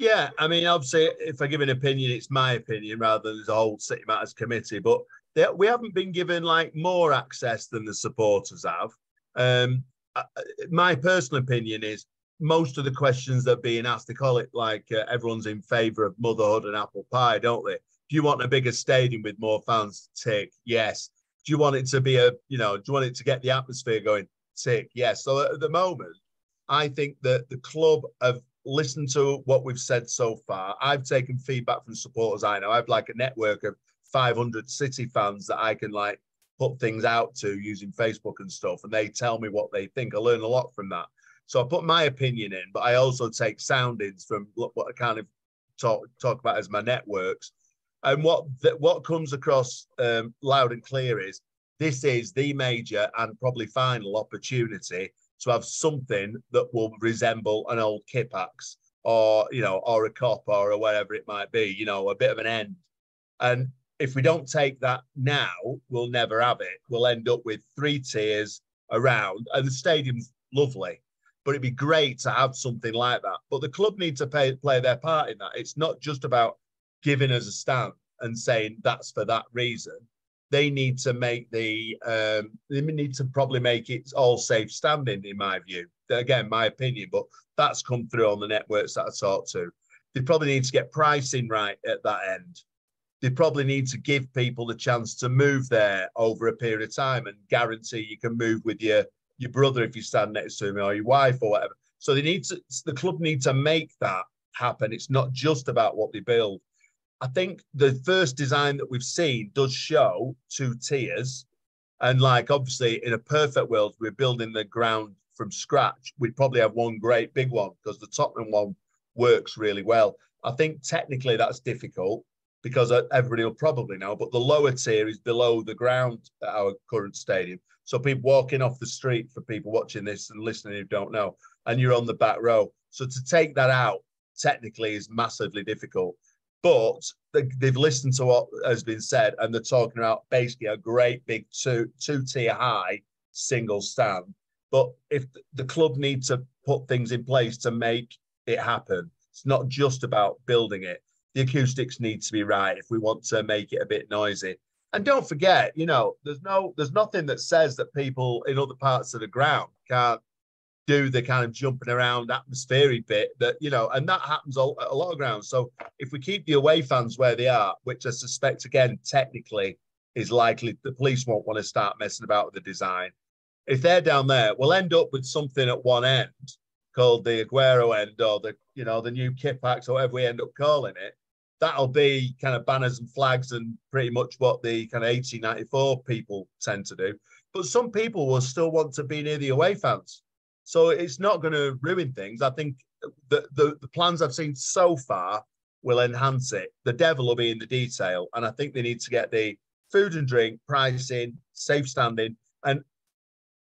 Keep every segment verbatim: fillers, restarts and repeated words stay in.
Yeah, I mean, obviously, if I give an opinion, it's my opinion rather than the whole City Matters Committee. But they, we haven't been given like more access than the supporters have. Um, I, my personal opinion is most of the questions that are being asked, they call it like uh, everyone's in favour of motherhood and apple pie, don't they? Do you want a bigger stadium with more fans? Tick, yes. Do you want it to be a, you know, do you want it to get the atmosphere going? Tick, yes. So at the moment, I think that the club have listen to what we've said so far. I've taken feedback from supporters I know. I've like a network of five hundred City fans that I can like put things out to using Facebook and stuff, and they tell me what they think. I learn a lot from that. So I put my opinion in, but I also take soundings from what I kind of talk talk about as my networks. And what th what comes across um, loud and clear is this is the major and probably final opportunity to have something that will resemble an old Kippax or, you know, or a cop or whatever it might be, you know, a bit of an end. And if we don't take that now, we'll never have it. We'll end up with three tiers around, and the stadium's lovely, but it'd be great to have something like that. But the club need to pay, play their part in that. It's not just about giving us a stand and saying that's for that reason. They need to make the, um, they need to probably make it all safe standing, in my view. Again, my opinion, but that's come through on the networks that I talk to. They probably need to get pricing right at that end. They probably need to give people the chance to move there over a period of time and guarantee you can move with your, your brother if you stand next to him, or your wife or whatever. So they need to, the club need to make that happen. It's not just about what they build. I think the first design that we've seen does show two tiers. And like, obviously, in a perfect world, we're building the ground from scratch. We'd probably have one great big one because the Tottenham one works really well. I think technically that's difficult because everybody will probably know, but the lower tier is below the ground at our current stadium. So people walking off the street, for people watching this and listening who don't know, and you're on the back row. So to take that out technically is massively difficult. But they've listened to what has been said, and they're talking about basically a great big two, two-tier high single stand. But if the club needs to put things in place to make it happen, it's not just about building it. The acoustics need to be right if we want to make it a bit noisy. And don't forget, you know, there's no, there's nothing that says that people in other parts of the ground can't do the kind of jumping around atmospheric bit that, you know, and that happens a lot of grounds. So if we keep the away fans where they are, which I suspect, again, technically is likely, the police won't want to start messing about with the design. If they're down there, we'll end up with something at one end called the Aguero end, or the, you know, the new Kippax, or whatever we end up calling it. That'll be kind of banners and flags and pretty much what the kind of eighteen ninety-four people tend to do. But some people will still want to be near the away fans. So it's not going to ruin things. I think the, the, the plans I've seen so far will enhance it. The devil will be in the detail. And I think they need to get the food and drink, pricing, safe standing, and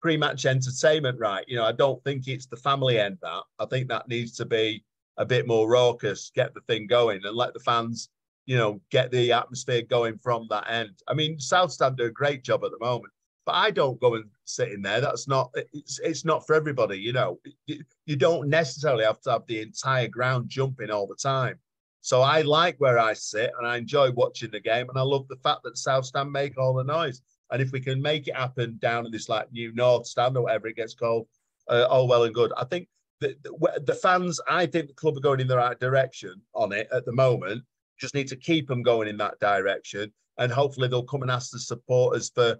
pre-match entertainment right. You know, I don't think it's the family end that. I think that needs to be a bit more raucous, get the thing going, and let the fans, you know, get the atmosphere going from that end. I mean, South Stand do a great job at the moment. But I don't go and sit in there. That's not, it's, it's not for everybody, you know. You, you don't necessarily have to have the entire ground jumping all the time. So I like where I sit, and I enjoy watching the game, and I love the fact that South Stand make all the noise. And if we can make it happen down in this like new North Stand or whatever it gets called, uh, all well and good. I think the, the, the fans, I think the club are going in the right direction on it at the moment. Just need to keep them going in that direction. And hopefully they'll come and ask the supporters for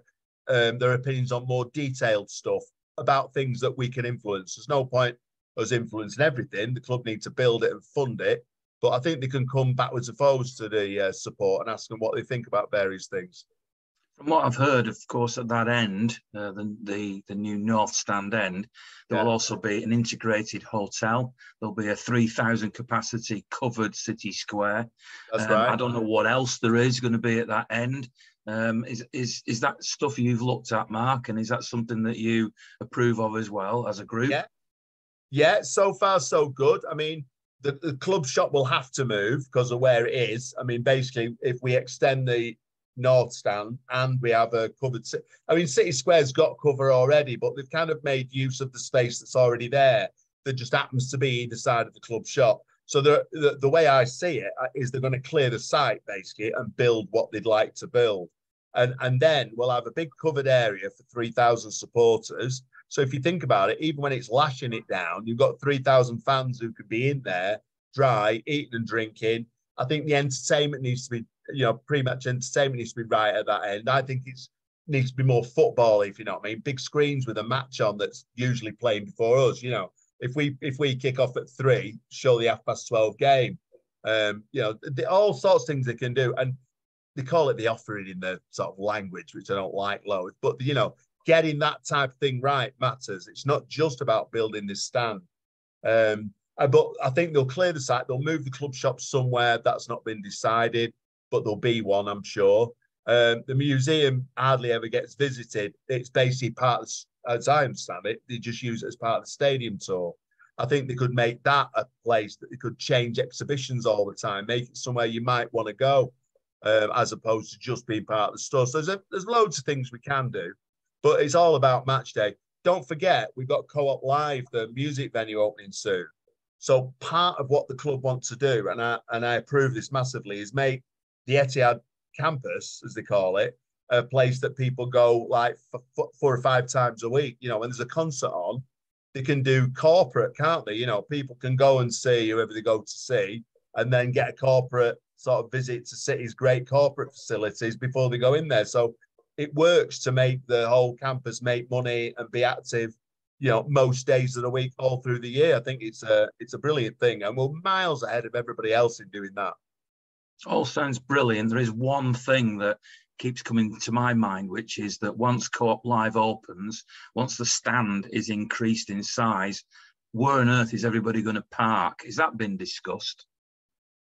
Um, their opinions on more detailed stuff about things that we can influence. There's no point us influencing everything. The club need to build it and fund it. But I think they can come backwards and forwards to the uh, support and ask them what they think about various things. From what I've heard, of course, at that end, uh, the, the the new North Stand end, there yeah. will also be an integrated hotel. There'll be a three thousand capacity covered city square. That's um, right. I don't know what else there is going to be at that end. Um, is, is, is that stuff you've looked at, Mark? And is that something that you approve of as well as a group? Yeah, yeah, so far so good. I mean, the, the club shop will have to move because of where it is. I mean, basically, if we extend the North Stand and we have a covered... I mean, City Square's got cover already, but they've kind of made use of the space that's already there that just happens to be either side of the club shop. So the, the, the way I see it is they're going to clear the site, basically, and build what they'd like to build. And, and then we'll have a big covered area for three thousand supporters. So if you think about it, even when it's lashing it down, you've got three thousand fans who could be in there, dry, eating and drinking. I think the entertainment needs to be, you know, pretty much entertainment needs to be right at that end. I think it's needs to be more football, if you know what I mean. Big screens with a match on that's usually playing before us. You know, if we if we kick off at three, show the half past twelve game. Um, you know, the, all sorts of things they can do, and they call it the offering in their sort of language, which I don't like, loath. But you know, getting that type of thing right matters. It's not just about building this stand. Um, but I think they'll clear the site. They'll move the club shop somewhere that's not been decided, but there'll be one, I'm sure. Um, the museum hardly ever gets visited. It's basically part of, as I understand it, they just use it as part of the stadium tour. I think they could make that a place that they could change exhibitions all the time, make it somewhere you might want to go, um, as opposed to just being part of the store. So there's, a, there's loads of things we can do, but it's all about match day. Don't forget, we've got Co-op Live, the music venue, opening soon. So part of what the club wants to do, and I, and I approve this massively, is make the Etihad campus, as they call it, a place that people go like f four or five times a week. You know, when there's a concert on, they can do corporate, can't they? You know, people can go and see whoever they go to see, and then get a corporate sort of visit to City's great corporate facilities before they go in there. So it works to make the whole campus make money and be active, you know, most days of the week, all through the year. I think it's a, it's a brilliant thing, and we're miles ahead of everybody else in doing that. All sounds brilliant. There is one thing that keeps coming to my mind, which is that once Co-op Live opens, once the stand is increased in size, where on earth is everybody going to park? Has that been discussed?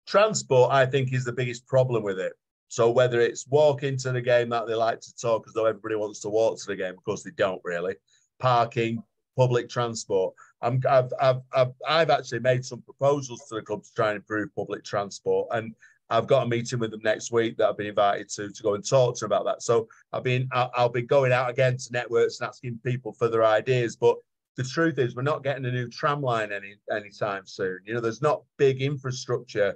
Transport, I think, is the biggest problem with it. So whether it's walk into the game that they like to talk as though everybody wants to walk to the game, of course they don't really. Parking, public transport. I'm, I've, I've, I've, I've actually made some proposals to the club to try and improve public transport, and I've got a meeting with them next week that I've been invited to to go and talk to them about that. So I've been, I'll, I'll be going out again to networks and asking people for their ideas. But the truth is, we're not getting a new tram line any anytime soon. You know, there's not big infrastructure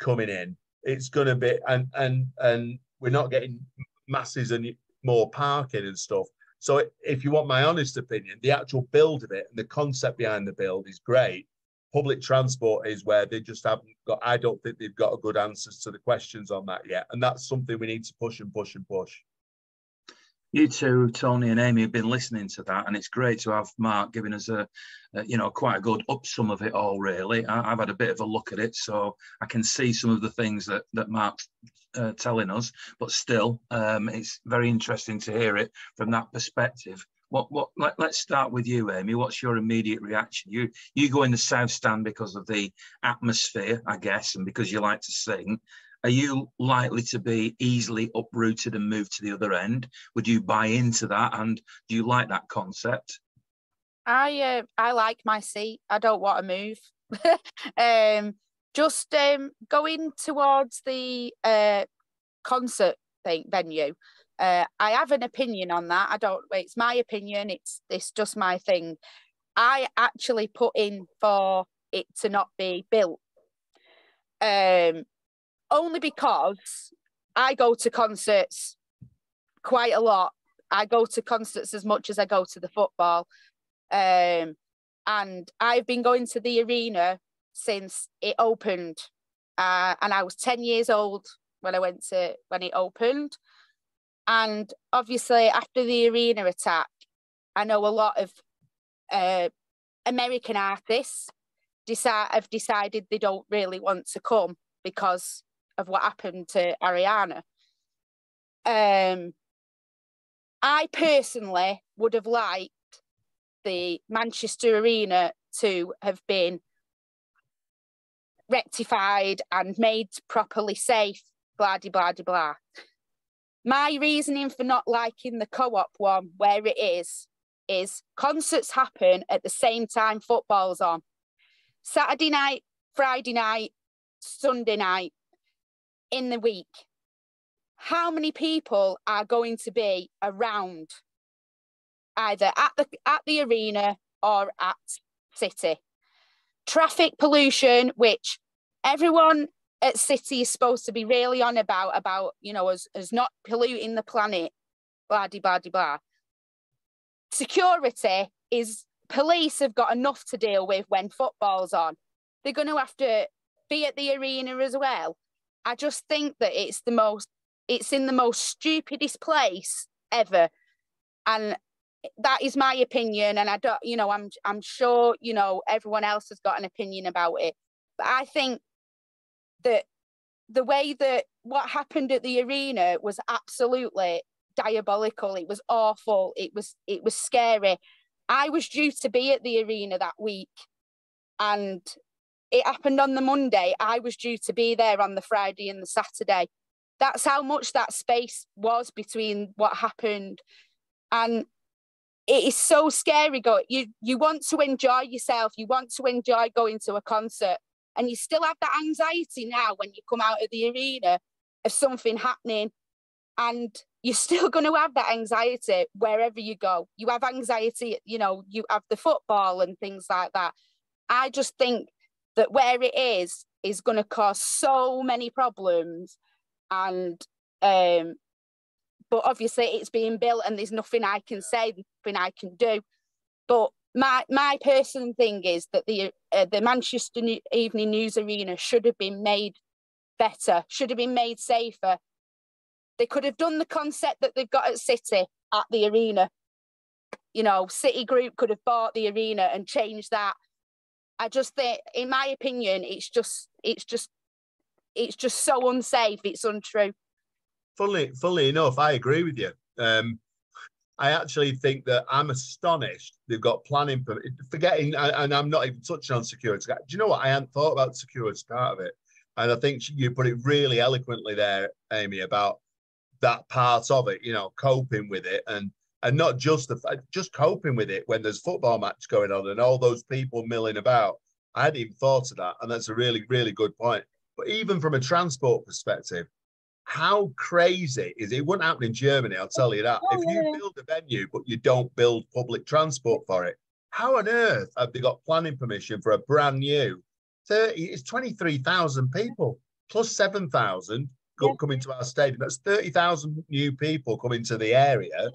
coming in. It's going to be, and and and we're not getting masses and more parking and stuff. So if you want my honest opinion, the actual build of it and the concept behind the build is great. Public transport is where they just haven't got, I don't think they've got a good answers to the questions on that yet. And that's something we need to push and push and push. You two, Tony and Amy, have been listening to that, and it's great to have Mark giving us a, a you know, quite a good upsum of it all, really. I, I've had a bit of a look at it, so I can see some of the things that, that Mark's uh, telling us, but still, um, it's very interesting to hear it from that perspective. What, what, let, let's start with you, Amy. What's your immediate reaction? You you go in the South Stand because of the atmosphere, I guess, and because you like to sing. Are you likely to be easily uprooted and moved to the other end? Would you buy into that, and do you like that concept? I uh, I like my seat. I don't want to move. um, just um, going towards the uh, concert thing venue. Uh, I have an opinion on that. I don't, it's my opinion. It's, it's just my thing. I actually put in for it to not be built. Um, only because I go to concerts quite a lot. I go to concerts as much as I go to the football. Um, and I've been going to the arena since it opened. Uh, and I was ten years old when I went to, when it opened. And obviously, after the arena attack, I know a lot of uh, American artists decide, have decided they don't really want to come because of what happened to Ariana. Um, I personally would have liked the Manchester Arena to have been rectified and made properly safe, blah, de, blah, de, blah. My reasoning for not liking the Co-op one, where it is, is concerts happen at the same time football's on. Saturday night, Friday night, Sunday night, in the week. How many people are going to be around, either at the, at the arena or at City? Traffic pollution, which everyone at City is supposed to be really on about, about you know, us, us not polluting the planet, blah, de, blah, de, blah. Security is, police have got enough to deal with when football's on. They're going to have to be at the arena as well. I just think that it's the most, it's in the most stupidest place ever. And that is my opinion. And I don't, you know, I'm, I'm sure, you know, everyone else has got an opinion about it. But I think that the way that what happened at the arena was absolutely diabolical. It was awful. It was, it was scary. I was due to be at the arena that week, and it happened on the Monday. I was due to be there on the Friday and the Saturday. That's how much that space was between what happened. And it is so scary. Go, you, you want to enjoy yourself. You want to enjoy going to a concert. And you still have that anxiety now when you come out of the arena of something happening. And you're still going to have that anxiety wherever you go. You have anxiety, you know, you have the football and things like that. I just think that where it is, is going to cause so many problems. And, um, but obviously it's being built and there's nothing I can say, nothing I can do. But my my personal thing is that the uh, the Manchester Evening News Arena should have been made better, should have been made safer. They could have done the concept that they've got at City at the arena. You know, City Group could have bought the arena and changed that. I just think, in my opinion, it's just, it's just, it's just so unsafe. It's untrue. Funnily, funnily enough, I agree with you. Um, I actually think that I'm astonished they've got planning, forgetting, and I'm not even touching on security. Do you know what? I hadn't thought about security part of it. And I think you put it really eloquently there, Amy, about that part of it, you know, coping with it, and and not just the just coping with it when there's football match going on and all those people milling about. I hadn't even thought of that, and that's a really, really good point. But even from a transport perspective, how crazy is it? It wouldn't happen in Germany, I'll tell you that. If you build a venue, but you don't build public transport for it, how on earth have they got planning permission for a brand new thirty? It's twenty-three thousand people plus seven thousand coming to our stadium. That's thirty thousand new people coming to the area,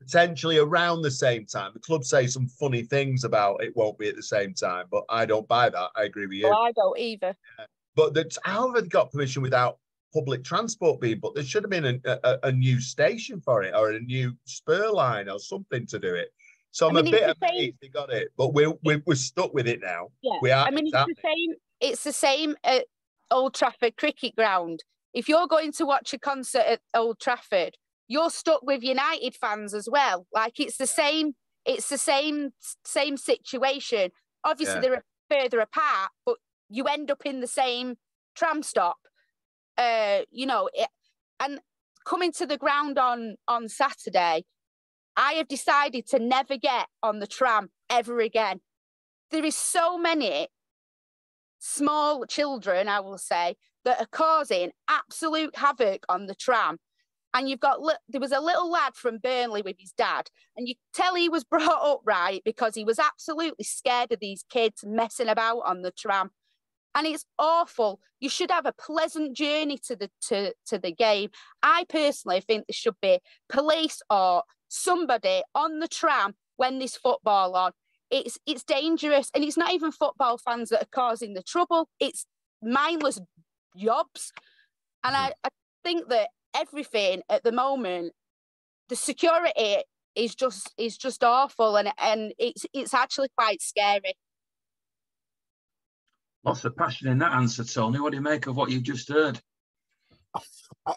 potentially around the same time. The club say some funny things about it won't be at the same time, but I don't buy that. I agree with you. Well, I don't either. Yeah. But that's how they've got permission without public transport being, but there should have been a, a, a new station for it, or a new spur line or something to do it. So I'm I mean, a bit amazed they got it, but we're, we're, we're stuck with it now. Yeah. We are. I mean, it's the same, it's the same at Old Trafford Cricket Ground. If you're going to watch a concert at Old Trafford, you're stuck with United fans as well. Like, it's the same, it's the same, same situation. Obviously, yeah, they're further apart, but you end up in the same tram stop, uh, you know, it, and coming to the ground on, on Saturday, I have decided to never get on the tram ever again. There is so many small children, I will say, that are causing absolute havoc on the tram. And you've got, there was a little lad from Burnley with his dad, and you tell he was brought up right because he was absolutely scared of these kids messing about on the tram. And it's awful. You should have a pleasant journey to the to, to the game. I personally think there should be police or somebody on the tram when there's football on. It's it's dangerous, and it's not even football fans that are causing the trouble. It's mindless yobs. And I, I think that everything at the moment, the security is just is just awful, and and it's it's actually quite scary. Lots of passion in that answer, Tony. What do you make of what you've just heard? I,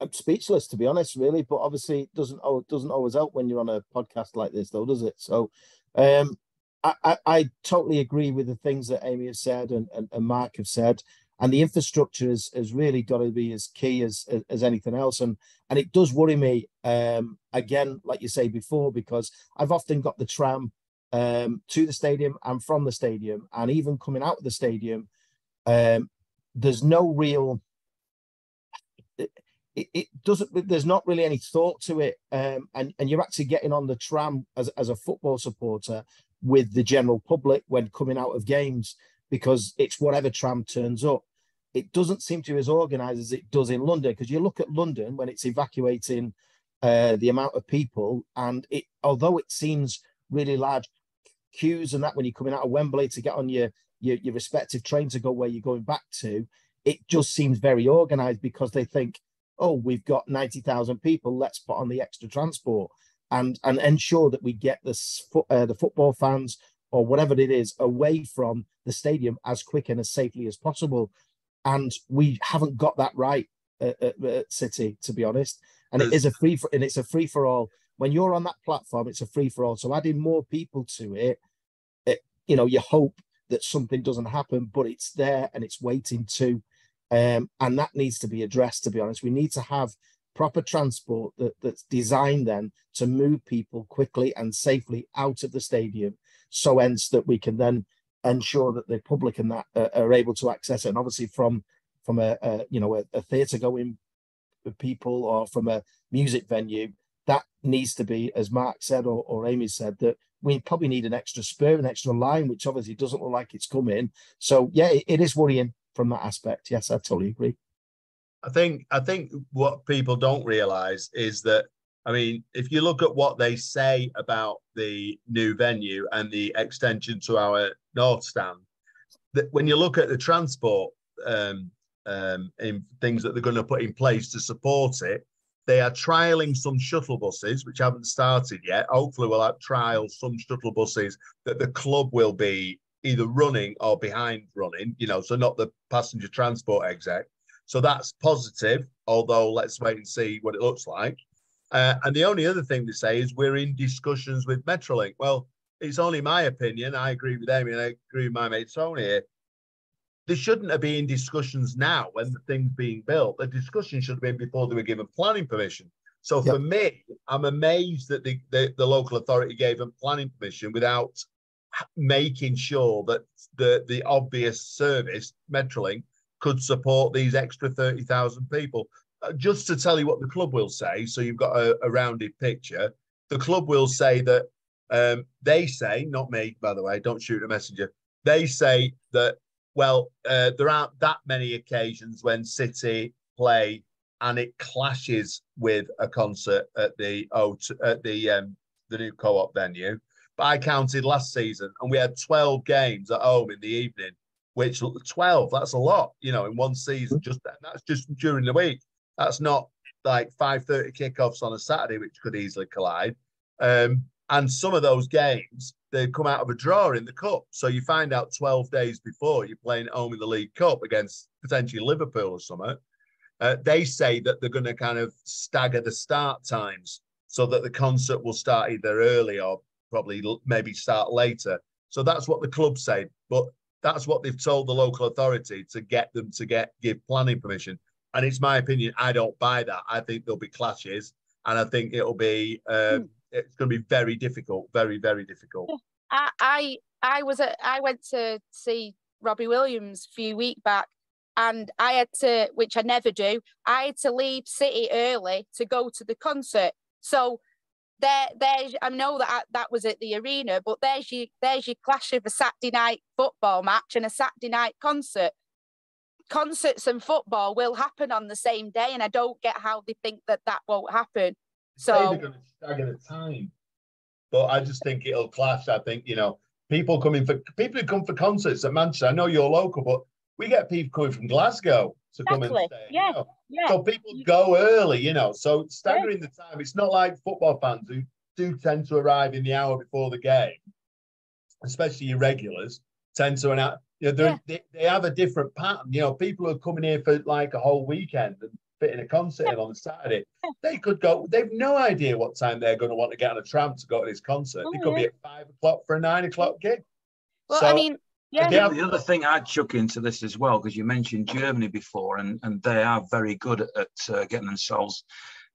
I'm speechless, to be honest, really. But obviously, it doesn't doesn't always help when you're on a podcast like this, though, does it? So, um, I, I, I totally agree with the things that Amy has said and, and, and Mark have said. And the infrastructure has has really got to be as key as as, as anything else. And and it does worry me, um, again, like you say before, because I've often got the tram um to the stadium and from the stadium, and even coming out of the stadium, um there's no real it, it doesn't there's not really any thought to it, um and and you're actually getting on the tram as, as a football supporter with the general public when coming out of games, because it's whatever tram turns up. It doesn't seem to be as organised as it does in London, because you look at London when it's evacuating uh, the amount of people, and it, although it seems really large queues and that when you're coming out of Wembley to get on your, your, your respective train to go where you're going back to, it just seems very organised because they think, oh, we've got ninety thousand people, let's put on the extra transport and, and ensure that we get this, uh, the football fans or whatever it is away from the stadium as quick and as safely as possible. And we haven't got that right at, at, at City, to be honest. And it is a free for, and it's a free for all. When you're on that platform, it's a free for all. So adding more people to it, it, you know, you hope that something doesn't happen, but it's there and it's waiting to, um, and that needs to be addressed. To be honest, we need to have proper transport that, that's designed then to move people quickly and safely out of the stadium, so hence that we can then ensure that the public and that uh, are able to access it. And obviously from from a, a you know a, a theatre going people or from a music venue, that needs to be, as Mark said or, or Amy said, that we probably need an extra spur, an extra line, which obviously doesn't look like it's coming. So yeah, it, it is worrying from that aspect. Yes, I totally agree. I think I think what people don't realise is that, I mean, if you look at what they say about the new venue and the extension to our North Stand, that when you look at the transport um, um, and things that they're going to put in place to support it, they are trialling some shuttle buses, which haven't started yet. Hopefully we'll have trial some shuttle buses that the club will be either running or behind running, you know, so not the passenger transport exec. So that's positive, although let's wait and see what it looks like. Uh, and the only other thing they say is we're in discussions with Metrolink. Well, it's only my opinion. I agree with Amy and I agree with my mate Tony here. They shouldn't have been discussions now when the thing's being built. The discussion should have been before they were given planning permission. So yep. For me, I'm amazed that the, the, the local authority gave them planning permission without making sure that the, the obvious service, Metrolink, could support these extra thirty thousand people. Just to tell you what the club will say, so you've got a, a rounded picture, the club will say that um, they say, not me, by the way, don't shoot a messenger. They say that, well, uh, there aren't that many occasions when City play and it clashes with a concert at the at the um, the new co-op venue. But I counted last season and we had twelve games at home in the evening, which twelve, that's a lot, you know, in one season. Just that's just during the week. That's not like five thirty kickoffs on a Saturday, which could easily collide. Um, and some of those games, they come out of a draw in the Cup. So you find out twelve days before you're playing at home in the League Cup against potentially Liverpool or something. Uh, they say that they're going to kind of stagger the start times so that the concert will start either early or probably maybe start later. So that's what the club say. But that's what they've told the local authority to get them to get give planning permission. And it's my opinion, I don't buy that. I think there'll be clashes, and I think it'll be um, mm. it's going to be very difficult, very very difficult. I I, I was at, I went to see Robbie Williams a few weeks back, and I had to, which I never do, I had to leave City early to go to the concert. So there there's I know that I, that was at the arena, but there's your there's your clash of a Saturday night football match and a Saturday night concert. Concerts and football will happen on the same day, and I don't get how they think that that won't happen. So they're going to stagger the time, but I just think it'll clash. I think, you know, people coming for people who come for concerts at Manchester. I know you're local, but we get people coming from Glasgow to exactly. come and stay. Yeah, you know? yeah. So people go early, you know. So staggering yeah. the time. It's not like football fans who do tend to arrive in the hour before the game, especially your regulars tend to an hour. You know, yeah. they, they have a different pattern. You know, people who are coming here for like a whole weekend and fitting a concert yeah. in on a Saturday, yeah. they could go, they've no idea what time they're going to want to get on a tram to go to this concert. Oh, it could yeah. be at five o'clock for a nine o'clock gig. Well, so, I mean, yeah. The, the other thing I'd chuck into this as well, because you mentioned Germany before, and, and they are very good at, at uh, getting themselves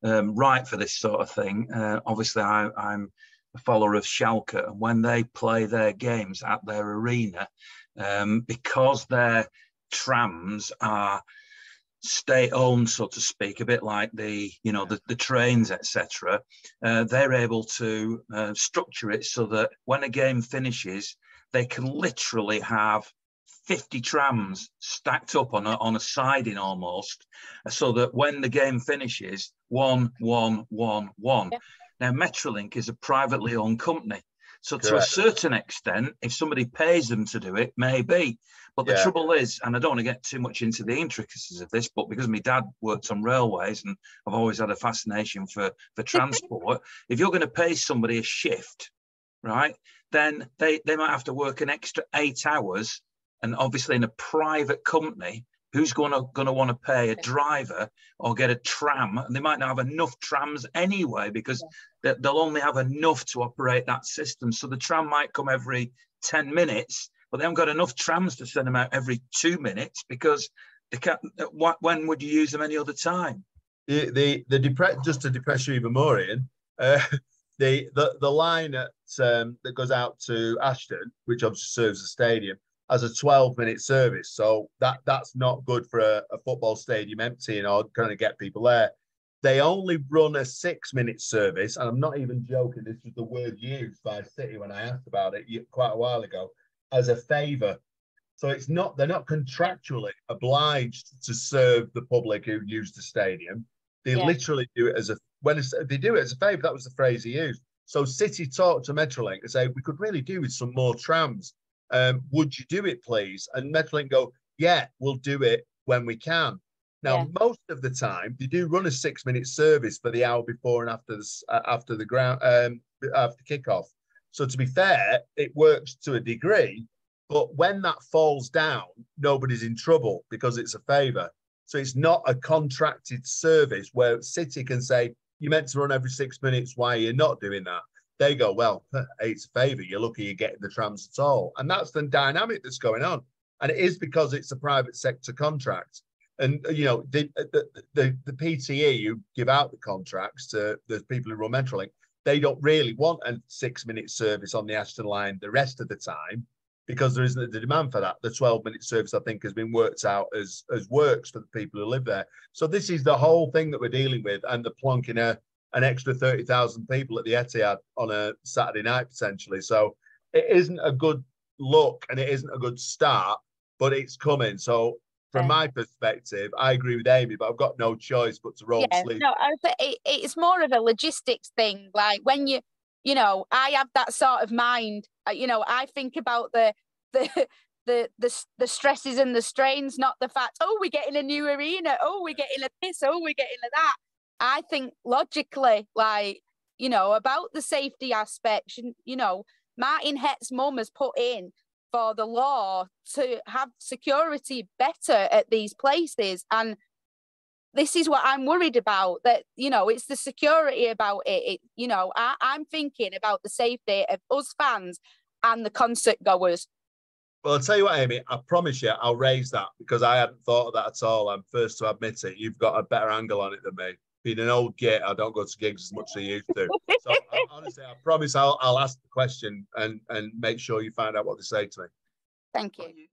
um, right for this sort of thing. Uh, obviously, I, I'm a follower of Schalke, and when they play their games at their arena, Um, because their trams are state-owned, so to speak, a bit like the, you know, the, the trains, et cetera. Uh, they're able to uh, structure it so that when a game finishes, they can literally have fifty trams stacked up on a, on a siding almost, so that when the game finishes, one, one, one, one. Yeah. Now, Metrolink is a privately owned company. So Correct. To a certain extent, if somebody pays them to do it, maybe. But the yeah. trouble is, and I don't want to get too much into the intricacies of this, but because my dad worked on railways and I've always had a fascination for, for transport, if you're going to pay somebody a shift, right, then they, they might have to work an extra eight hours. And obviously in a private company, who's going to, going to want to pay a driver or get a tram? And they might not have enough trams anyway, because yeah. they'll only have enough to operate that system. So the tram might come every ten minutes, but they haven't got enough trams to send them out every two minutes because they can't, when would you use them any other time? The, the, the depre- just to depress you even more, Ian, uh, the, the, the line at, um, that goes out to Ashton, which obviously serves the stadium, as a twelve minute service. So that that's not good for a, a football stadium emptying or trying to get people there. They only run a six minute service. And I'm not even joking. This was the word used by City when I asked about it quite a while ago, as a favor. So it's not, they're not contractually obliged to serve the public who use the stadium. They yeah. literally do it as a, when it's, they do it as a favor. That was the phrase he used. So City talked to Metrolink and say, we could really do with some more trams. Um, would you do it, please? And Metrolink go, yeah, we'll do it when we can. Now, yeah. most of the time, they do run a six-minute service for the hour before and after the uh, after the ground um, after kickoff. So to be fair, it works to a degree, but when that falls down, nobody's in trouble because it's a favour. So it's not a contracted service where City can say, you meant to run every six minutes. Why are you not doing that? They go, well, it's a favour. You're lucky you're getting the trams at all. And that's the dynamic that's going on. And it is because it's a private sector contract. And, you know, the the, the, the P T E who give out the contracts to the people who run Metrolink, they don't really want a six-minute service on the Ashton line the rest of the time because there isn't the demand for that. The twelve-minute service, I think, has been worked out as, as works for the people who live there. So this is the whole thing that we're dealing with, and the plonking a an extra thirty thousand people at the Etihad on a Saturday night, potentially. So it isn't a good look and it isn't a good start, but it's coming. So from yeah. my perspective, I agree with Amy, but I've got no choice but to roll yeah, sleep. No, it, it's more of a logistics thing. Like when you, you know, I have that sort of mind, you know, I think about the, the, The, the the stresses and the strains, not the fact, oh, we're getting a new arena, oh, we're getting a this, oh, we're getting a that. I think logically, like, you know, about the safety aspect, you know, Martin Hett's mum has put in for the law to have security better at these places. And this is what I'm worried about, that, you know, it's the security about it. it you know, I, I'm thinking about the safety of us fans and the concert goers. Well, I'll tell you what, Amy, I promise you I'll raise that because I hadn't thought of that at all. I'm first to admit it. You've got a better angle on it than me. Being an old git, I don't go to gigs as much as I used to. So I, honestly, I promise I'll, I'll ask the question and, and make sure you find out what they say to me. Thank you.